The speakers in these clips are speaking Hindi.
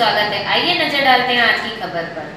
स्वागत है। आइए नजर डालते हैं आज की खबर पर।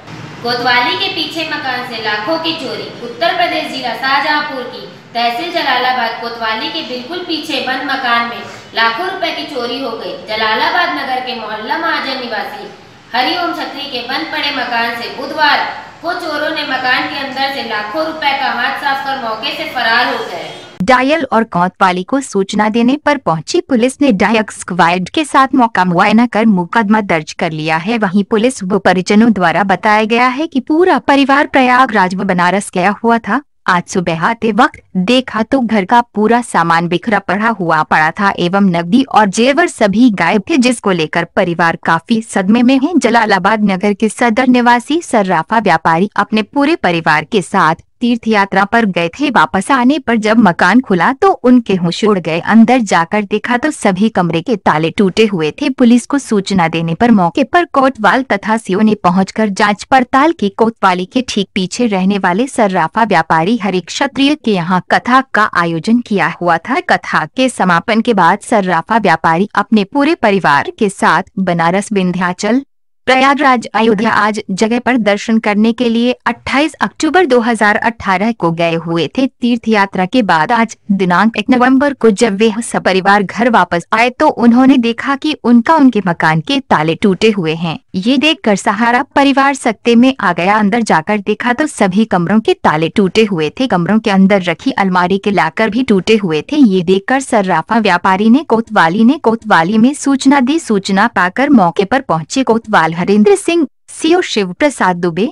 कोतवाली के पीछे मकान से लाखों की चोरी। उत्तर प्रदेश जिला शाहजहाँपुर की तहसील जलालाबाद कोतवाली के बिल्कुल पीछे बंद मकान में लाखों रुपए की चोरी हो गई। जलालाबाद नगर के मोहल्ला महाजन निवासी हरिओम क्षत्रिय के बंद पड़े मकान से बुधवार को चोरों ने मकान के अंदर से लाखों रुपए का हाथ साफ कर मौके से फरार हो गए। डायल और कौतवाली को सूचना देने पर पहुंची पुलिस ने डायक स्क्वाड के साथ मौका मुआयना कर मुकदमा दर्ज कर लिया है। वहीं पुलिस व परिजनों द्वारा बताया गया है कि पूरा परिवार प्रयाग राज व बनारस गया हुआ था। आज सुबह आते वक्त देखा तो घर का पूरा सामान बिखरा पड़ा था एवं नकदी और जेवर सभी गायब थे, जिसको लेकर परिवार काफी सदमे में है। जलालाबाद नगर के सदर निवासी सर्राफा व्यापारी अपने पूरे परिवार के साथ तीर्थ यात्रा पर गए थे। वापस आने पर जब मकान खुला तो उनके होश उड़ गए। अंदर जाकर देखा तो सभी कमरे के ताले टूटे हुए थे। पुलिस को सूचना देने पर मौके पर कोतवाल तथा सीओ ने पहुंचकर जांच पड़ताल की। कोतवाली के ठीक पीछे रहने वाले सर्राफा व्यापारी हरिओम क्षत्रिय के यहाँ कथा का आयोजन किया हुआ था। कथा के समापन के बाद सर्राफा व्यापारी अपने पूरे परिवार के साथ बनारस, विंध्याचल, प्रयाग राज, अयोध्या आज जगह पर दर्शन करने के लिए 28 अक्टूबर 2018 को गए हुए थे। तीर्थ यात्रा के बाद आज दिनांक 1 नवंबर को जब वे सपरिवार घर वापस आए तो उन्होंने देखा कि उनके मकान के ताले टूटे हुए हैं। ये देखकर सहारा परिवार सकते में आ गया। अंदर जाकर देखा तो सभी कमरों के ताले टूटे हुए थे। कमरों के अंदर रखी अलमारी के लाकर भी टूटे हुए थे। ये देखकर सर्राफा व्यापारी ने कोतवाली में सूचना दी। सूचना पाकर मौके पर पहुंचे कोतवाल हरेंद्र सिंह, सीओ शिव प्रसाद दुबे,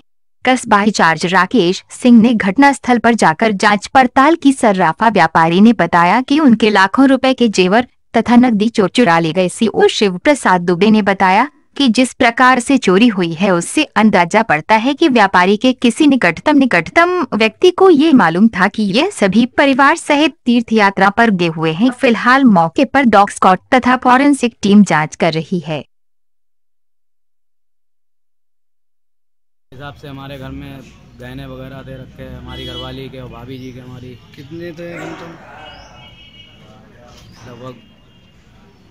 कस्बा इंचार्ज राकेश सिंह ने घटनास्थल पर जाकर जांच पड़ताल की। सर्राफा व्यापारी ने बताया कि उनके लाखों रुपए के जेवर तथा नकदी चुरा ले गए। सीओ शिव प्रसाद दुबे ने बताया कि जिस प्रकार से चोरी हुई है उससे अंदाजा पड़ता है कि व्यापारी के किसी निकटतम व्यक्ति को ये मालूम था कि ये सभी परिवार सहित तीर्थ यात्रा पर गए हुए हैं। फिलहाल मौके पर डॉग स्क्वाड तथा फॉरेंसिक टीम जांच कर रही है। हिसाब से हमारे घर में गहने वगैरह दे रखे हैं, हमारी घरवाली के और भाभी जी के। हमारी कितने थे लगभग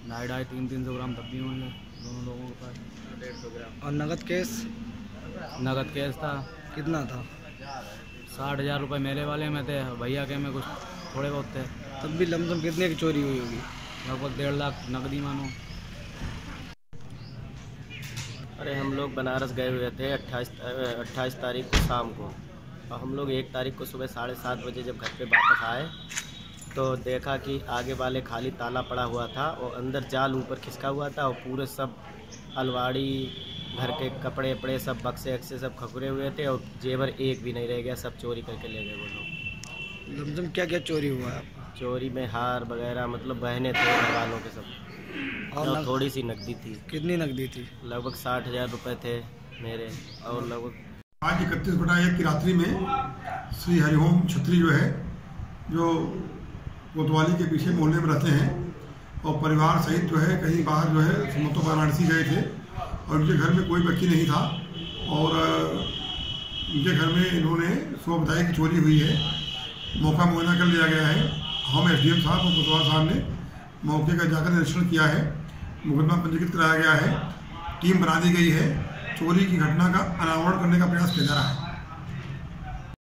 2.5 300 ग्राम तब भी होंगे दोनों लोगों के पास। 150 ग्राम और नगद कैश था। कितना था? 60,000 रुपये मेरे वाले में थे, भैया के में कुछ थोड़े बहुत थे। तब भी लमसम कितने की चोरी हुई होगी? लगभग 1.5 लाख नकदी मानो। अरे हम लोग बनारस गए हुए थे 28 तारीख को शाम को, और हम लोग 1 तारीख को सुबह 7:30 बजे जब घर पे वापस आए तो देखा कि आगे वाले खाली ताला पड़ा हुआ था और अंदर जाल ऊपर खिसका हुआ था और पूरे सब अलवाड़ी, घर के कपड़े वपड़े, सब बक्से अक्से सब खखुरे हुए थे और जेवर एक भी नहीं रह गया, सब चोरी करके ले गए वो लोग। लमसम क्या क्या चोरी हुआ? चोरी में हार वगैरह, मतलब गहने थे घर वालों के सब, और थोड़ी सी नकदी थी। कितनी नकदी थी? लगभग 60,000 रुपये थे मेरे और लगभग। आज 31/1 की रात्रि में श्री हरिओम क्षत्रिय जो है, जो कोतवाली के पीछे मोहल्ले में रहते हैं और परिवार सहित जो है कहीं बाहर जो है समतो वाराणसी गए थे, और उनके घर में कोई व्यक्ति नहीं था और उनके घर में इन्होंने सुबह बताया कि चोरी हुई है। मौका मुआयना कर लिया गया है। हम एसडीएम साहब और कोतवाल साहब ने मौके का जाकर निरीक्षण किया है। मुकदमा पंजीकृत कराया गया है। टीम बना दी गई है। चोरी की घटना का अनावरण करने का प्रयास किया जा रहा है।